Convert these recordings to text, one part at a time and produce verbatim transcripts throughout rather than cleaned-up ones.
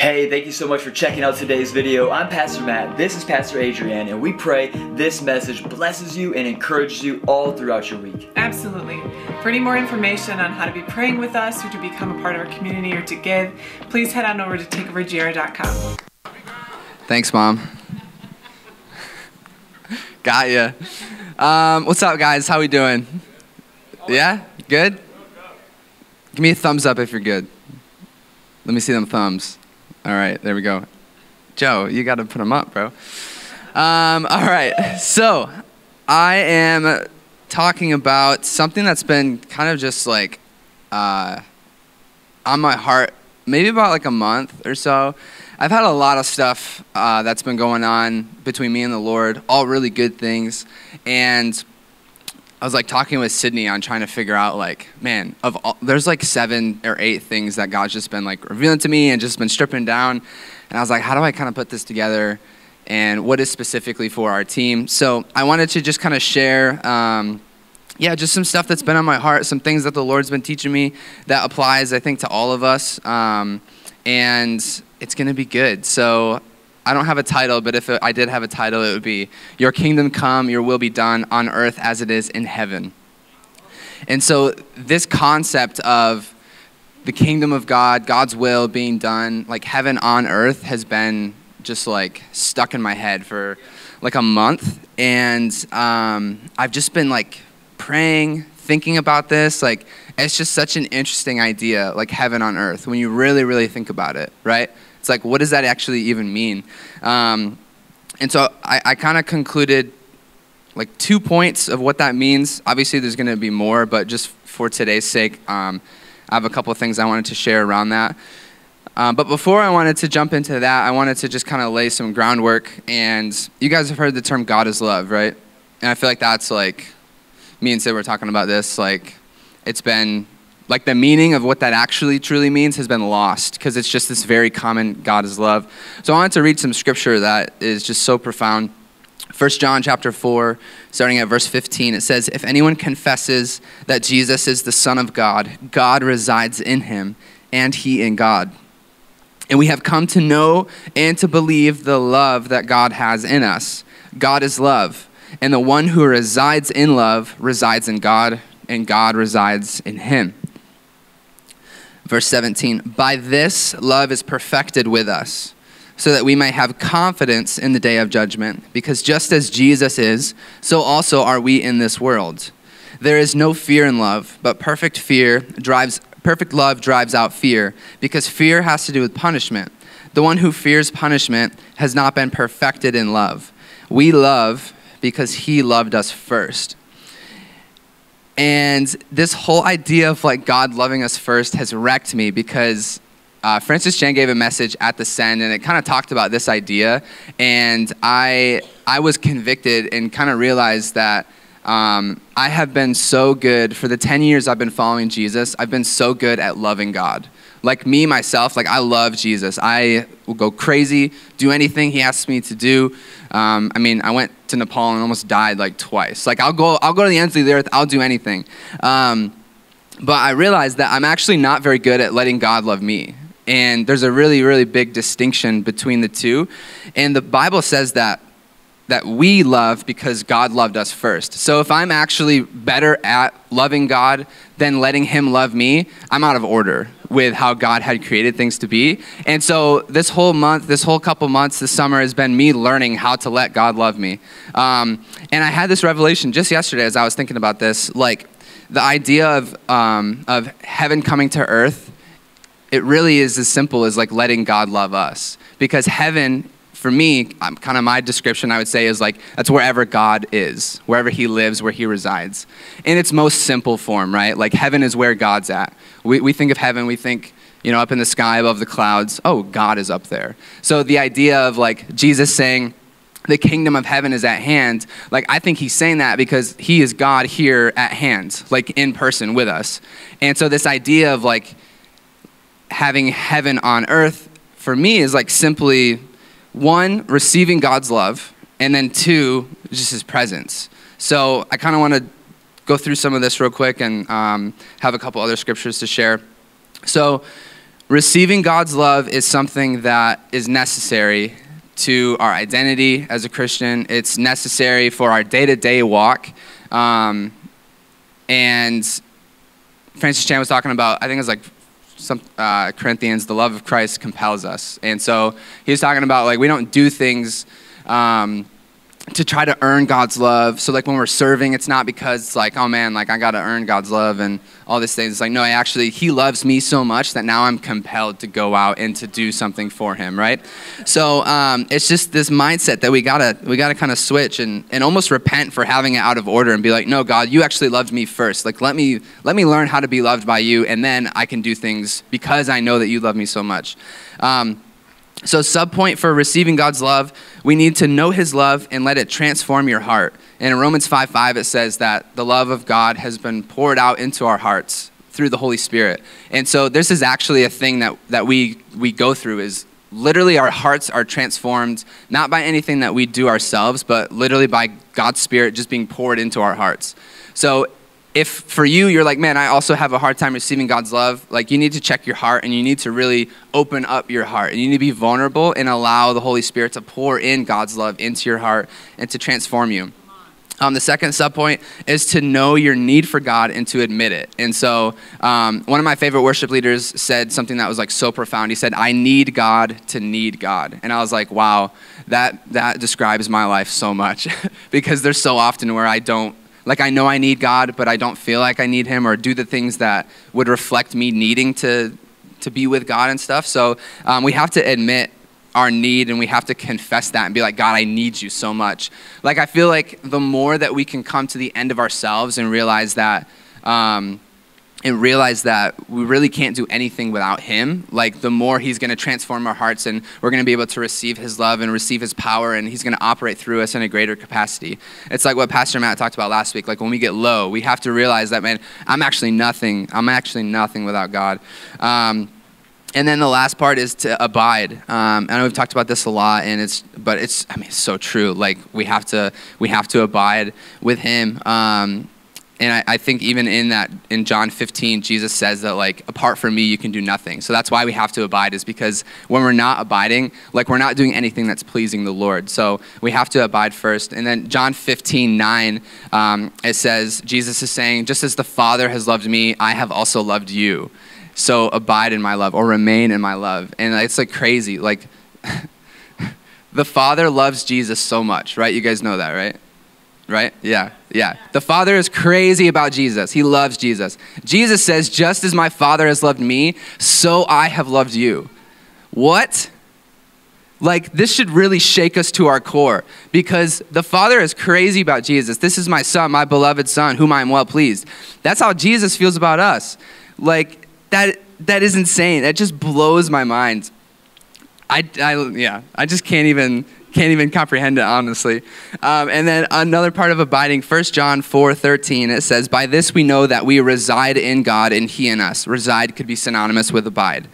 Hey, thank you so much for checking out today's video. I'm Pastor Matt, this is Pastor Adrienne, and we pray this message blesses you and encourages you all throughout your week. Absolutely. For any more information on how to be praying with us or to become a part of our community or to give, please head on over to Takeover G R dot com. Thanks, Mom. Got ya. Um, what's up, guys? How we doing? Yeah? Good? Give me a thumbs up if you're good. Let me see them thumbs. All right, there we go. Joe, you got to put them up, bro. Um, all right, so I am talking about something that's been kind of just like uh, on my heart, maybe about like a month or so. I've had a lot of stuff uh, that's been going on between me and the Lord, all really good things. And I was like talking with Sydney on trying to figure out like, man, of all, there's like seven or eight things that God's just been like revealing to me and just been stripping down. And I was like, how do I kind of put this together and what is specifically for our team? So I wanted to just kind of share, um, yeah, just some stuff that's been on my heart, some things that the Lord's been teaching me that applies, I think, to all of us. Um, and it's going to be good. So I don't have a title, but if I did have a title, it would be Your Kingdom Come, Your Will Be Done on Earth as it is in Heaven. And so this concept of the kingdom of God, God's will being done, like heaven on earth, has been just like stuck in my head for like a month. And um, I've just been like praying, thinking about this. Like, it's just such an interesting idea, like heaven on earth, when you really, really think about it, right? It's like, what does that actually even mean? Um, and so I, I kind of concluded like two points of what that means. Obviously, there's going to be more, but just for today's sake, um, I have a couple of things I wanted to share around that. Um, but before I wanted to jump into that, I wanted to just kind of lay some groundwork. And you guys have heard the term God is love, right? And I feel like that's like, me and Sid were talking about this, like it's been... like the meaning of what that actually truly means has been lost because it's just this very common God is love. So I wanted to read some scripture that is just so profound. First John chapter four, starting at verse fifteen, it says, if anyone confesses that Jesus is the Son of God, God resides in him and he in God. And we have come to know and to believe the love that God has in us. God is love, and the one who resides in love resides in God, and God resides in him. Verse seventeen, by this love is perfected with us, so that we may have confidence in the day of judgment, because just as Jesus is, so also are we in this world. There is no fear in love, but perfect fear drives, perfect love drives out fear, because fear has to do with punishment. The one who fears punishment has not been perfected in love. We love because he loved us first. And this whole idea of like God loving us first has wrecked me because uh, Francis Chan gave a message at the Send, and it kind of talked about this idea. And I, I was convicted and kind of realized that um, I have been so good, for the ten years I've been following Jesus, I've been so good at loving God. Like me, myself, like I love Jesus. I will go crazy, do anything he asks me to do. Um, I mean, I went to Nepal and almost died like twice. Like I'll go, I'll go to the ends of the earth, I'll do anything. Um, but I realized that I'm actually not very good at letting God love me. And there's a really, really big distinction between the two. And the Bible says that that we love because God loved us first. So if I'm actually better at loving God than letting him love me, I'm out of order with how God had created things to be. And so this whole month, this whole couple months, this summer has been me learning how to let God love me. Um, and I had this revelation just yesterday as I was thinking about this, like the idea of, um, of heaven coming to earth, it really is as simple as like letting God love us, because heaven, for me, kind of my description, I would say, is like, that's wherever God is, wherever he lives, where he resides. In its most simple form, right? Like heaven is where God's at. We, we think of heaven, we think, you know, up in the sky above the clouds, oh, God is up there. So the idea of like Jesus saying, the kingdom of heaven is at hand. Like, I think he's saying that because he is God here at hand, like in person with us. And so this idea of like having heaven on earth, for me, is like simply... one, receiving God's love, and then two, just his presence. So I kind of want to go through some of this real quick and um, have a couple other scriptures to share. So Receiving God's love is something that is necessary to our identity as a Christian. It's necessary for our day-to-day walk. Um, and Francis Chan was talking about, I think it was like some, uh, Corinthians, the love of Christ compels us. And so he was talking about like we don't do things um, to try to earn God's love. So like when we're serving, it's not because it's like, oh man, like I got to earn God's love and all these things. It's like, no, I actually, he loves me so much that now I'm compelled to go out and to do something for him, right? So um, it's just this mindset that we got to we gotta kind of switch and, and almost repent for having it out of order and be like, no, God, you actually loved me first. Like, let me, let me learn how to be loved by you, and then I can do things because I know that you love me so much. Um, So subpoint for receiving God's love, we need to know his love and let it transform your heart. And in Romans five five, it says that the love of God has been poured out into our hearts through the Holy Spirit. And so this is actually a thing that, that we, we go through is literally our hearts are transformed, not by anything that we do ourselves, but literally by God's Spirit just being poured into our hearts. So if for you, you're like, man, I also have a hard time receiving God's love, like you need to check your heart and you need to really open up your heart and you need to be vulnerable and allow the Holy Spirit to pour in God's love into your heart and to transform you. Um, the second subpoint is to know your need for God and to admit it. And so um, one of my favorite worship leaders said something that was like so profound. He said, I need God to need God. And I was like, wow, that, that describes my life so much because there's so often where I don't, like I know I need God, but I don't feel like I need him or do the things that would reflect me needing to, to be with God and stuff. So um, we have to admit our need and we have to confess that and be like, God, I need you so much. Like I feel like the more that we can come to the end of ourselves and realize that, um, and realize that we really can't do anything without him, like the more he's gonna transform our hearts and we're gonna be able to receive his love and receive his power, and he's gonna operate through us in a greater capacity. It's like what Pastor Matt talked about last week, like when we get low, we have to realize that, man, I'm actually nothing. I'm actually nothing without God. Um, and then the last part is to abide. Um, I know we've talked about this a lot, and it's, but it's, I mean, it's so true. Like we have to, we have to abide with him. Um, And I, I think even in that, in John fifteen, Jesus says that like, apart from me, you can do nothing. So that's why we have to abide, is because when we're not abiding, like we're not doing anything that's pleasing the Lord. So we have to abide first. And then John fifteen nine, um, it says, Jesus is saying, just as the Father has loved me, I have also loved you. So abide in my love, or remain in my love. And it's like crazy. Like the Father loves Jesus so much, right? You guys know that, right? Right? Yeah. Yeah. The Father is crazy about Jesus. He loves Jesus. Jesus says, just as my Father has loved me, so I have loved you. What? Like, this should really shake us to our core, because the Father is crazy about Jesus. This is my son, my beloved son, whom I am well pleased. That's how Jesus feels about us. Like, that, that is insane. That just blows my mind. I, I, yeah, I just can't even... Can't even comprehend it, honestly. Um, and then another part of abiding, First John four thirteen, it says, by this we know that we reside in God and he in us. Reside could be synonymous with abide.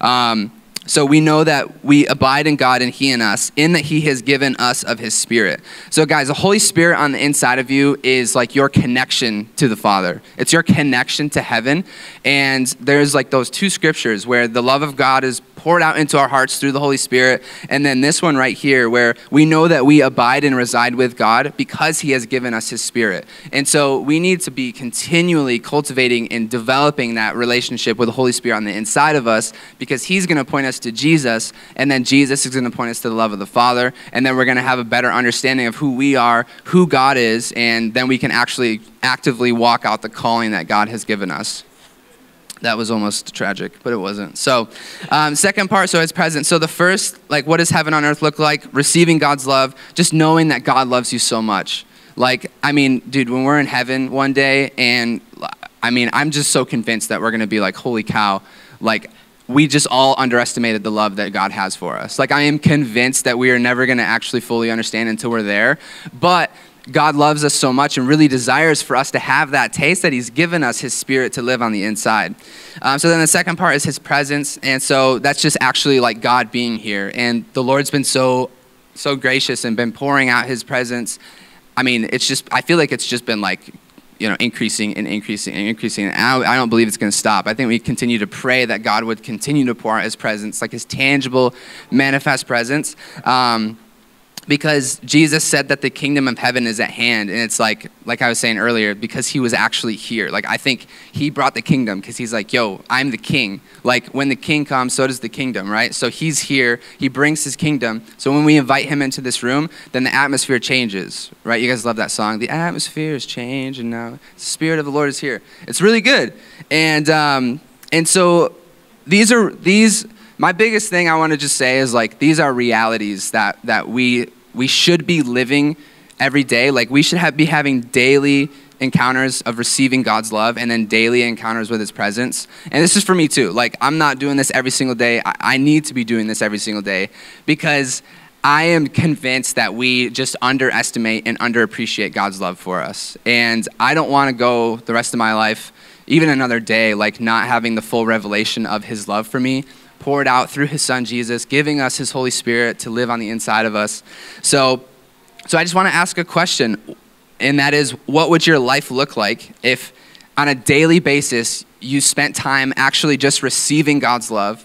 Um, so we know that we abide in God and he in us, in that he has given us of his Spirit. So guys, the Holy Spirit on the inside of you is like your connection to the Father. It's your connection to heaven. And there's like those two scriptures where the love of God is poured out into our hearts through the Holy Spirit. And then this one right here, where we know that we abide and reside with God because he has given us his Spirit. And so we need to be continually cultivating and developing that relationship with the Holy Spirit on the inside of us, because he's going to point us to Jesus. And then Jesus is going to point us to the love of the Father. And then we're going to have a better understanding of who we are, who God is. And then we can actually actively walk out the calling that God has given us. That was almost tragic, but it wasn't. So um, second part, so it's present. So the first, like what does heaven on earth look like? Receiving God's love, just knowing that God loves you so much. Like, I mean, dude, when we're in heaven one day, and I mean, I'm just so convinced that we're gonna be like, holy cow, like we just all underestimated the love that God has for us. Like I am convinced that we are never gonna actually fully understand until we're there. But God loves us so much and really desires for us to have that taste that he's given us his Spirit to live on the inside. Um, so then the second part is his presence. And so that's just actually like God being here. And the Lord's been so, so gracious and been pouring out his presence. I mean, it's just, I feel like it's just been like you know, increasing and increasing and increasing. And I don't, I don't believe it's going to stop. I think we continue to pray that God would continue to pour out his presence, like his tangible, manifest presence. Um, because Jesus said that the kingdom of heaven is at hand. And it's like, like I was saying earlier, because he was actually here. Like, I think he brought the kingdom because he's like, yo, I'm the king. Like, when the king comes, so does the kingdom, right? So he's here, he brings his kingdom. So when we invite him into this room, then the atmosphere changes, right? You guys love that song. The atmosphere is changing now. The spirit of the Lord is here. It's really good. And, um, and so these are, these, my biggest thing I want to just say is, like, these are realities that, that we, we should be living every day. Like, we should have, be having daily encounters of receiving God's love and then daily encounters with his presence. And this is for me too. Like, I'm not doing this every single day. I, I need to be doing this every single day, because I am convinced that we just underestimate and underappreciate God's love for us. And I don't want to go the rest of my life, even another day, like, not having the full revelation of his love for me poured out through his son, Jesus, giving us his Holy Spirit to live on the inside of us. So, so I just want to ask a question, and that is, what would your life look like if on a daily basis you spent time actually just receiving God's love?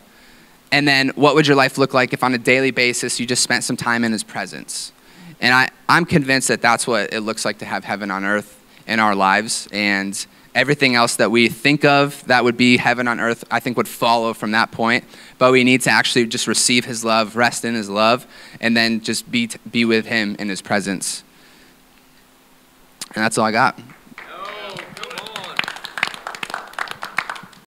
And then what would your life look like if on a daily basis you just spent some time in his presence? And I, I'm convinced that that's what it looks like to have heaven on earth in our lives. And everything else that we think of that would be heaven on earth, I think, would follow from that point. But we need to actually just receive his love, rest in his love, and then just be, be with him in his presence. And that's all I got.